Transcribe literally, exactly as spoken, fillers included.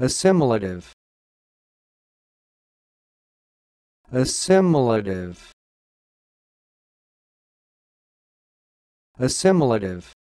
assimilative, assimilative, assimilative.